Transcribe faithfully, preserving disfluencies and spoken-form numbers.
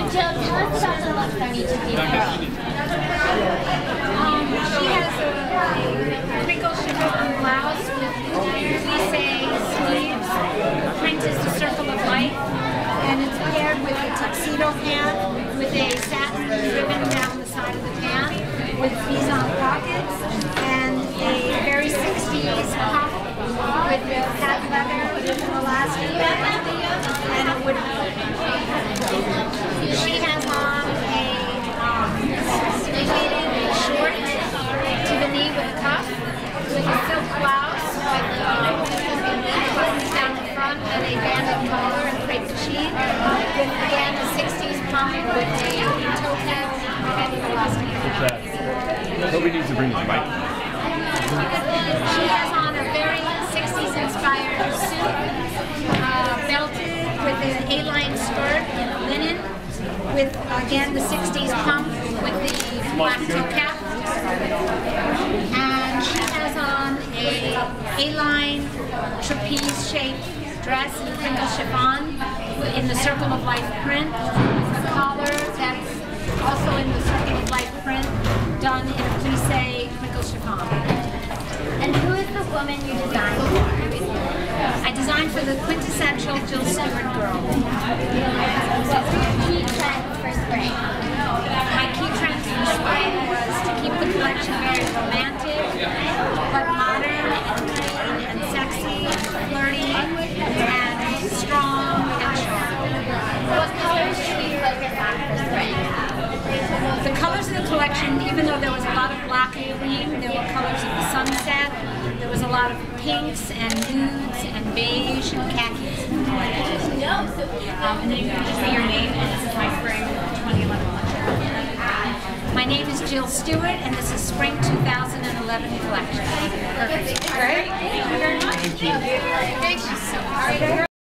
Jill, tell us about the love that you took in. Um, she has a pickle sugar blouse with plissé sleeves, printed the circle of life, and it's paired with a tuxedo hat with a satin ribbon down the side of the pant with vis-en pockets and a very sixties cuff with patent leather with an elastic band, and a wooden . She has on a um, short to the knee with a cuff, with a silk blouse, with um, buttons down the front, and a banded collar and crepe de chine, with again a sixties pump with a toe tag and a elastic. Nobody needs to bring his bike. She has on a very sixties inspired suit, uh, belted with an A-line skirt in linen, with, again, the sixties pump with the black toe cap. And she has on a A-line trapeze-shaped dress in crinkle chiffon in the Circle of Life print. A collar that's also in the Circle of Life print, done in a plissé crinkle chiffon. And who is the woman you designed for? I designed for the quintessential Jill Stuart girl. What were your key trends for spring? My key trends for spring was to keep the collection very romantic, but modern and clean and sexy and flirty and strong and short. What colors should we focus on for spring? The colors of the collection, even though there was a lot of black and green, there were colors of the sunset. There was a lot of pinks and nudes and beige and khakis. Um, and then you can just say your name, and this is my spring twenty eleven collection. My name is Jill Stuart, and this is spring two thousand eleven collection. Perfect. Great. Thank you very much. Thank you so much.